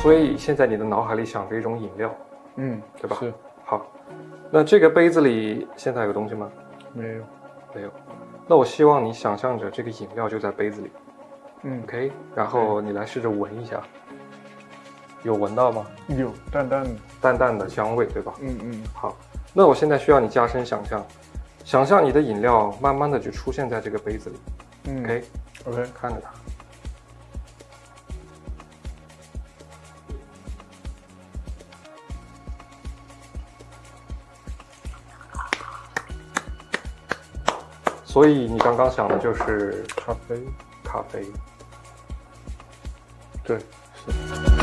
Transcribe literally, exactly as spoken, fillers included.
所以现在你的脑海里想着一种饮料，嗯，对吧？是。好，那这个杯子里现在有东西吗？没有，没有。那我希望你想象着这个饮料就在杯子里，嗯 ，OK。然后你来试着闻一下，有闻到吗？有，淡淡的，淡淡的香味，对吧？嗯嗯。好，那我现在需要你加深想象，想象你的饮料慢慢的就出现在这个杯子里，嗯 ，OK。OK， 看着它。 所以你刚刚想的就是咖啡，咖啡，对，是。